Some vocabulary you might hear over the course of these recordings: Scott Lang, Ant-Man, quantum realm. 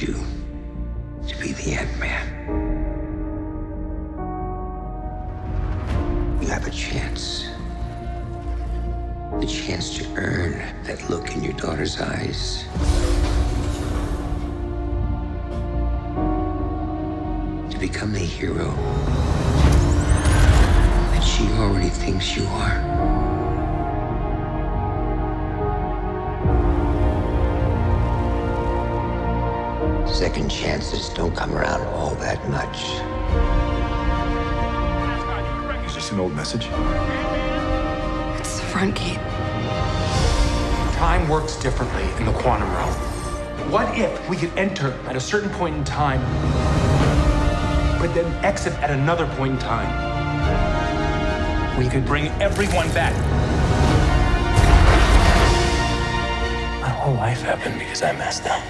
you to be the Ant-Man. You have a chance. The chance to earn that look in your daughter's eyes. To become the hero that she already thinks you are. Second chances don't come around all that much. Is this an old message? It's the front gate. Time works differently in the quantum realm. What if we could enter at a certain point in time, but then exit at another point in time? We could bring everyone back. My whole life happened because I messed up.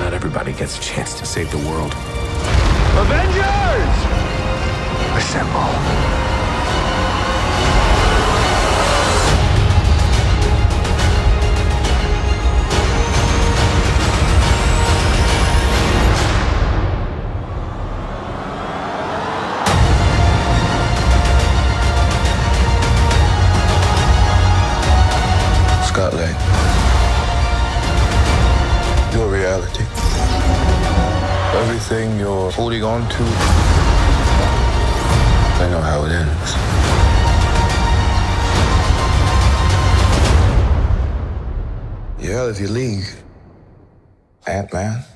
Not everybody gets a chance to save the world. Avengers! Assemble. Scott Lang. Your reality. Everything you're holding on to, I know how it ends. You're out of your league, Ant-Man.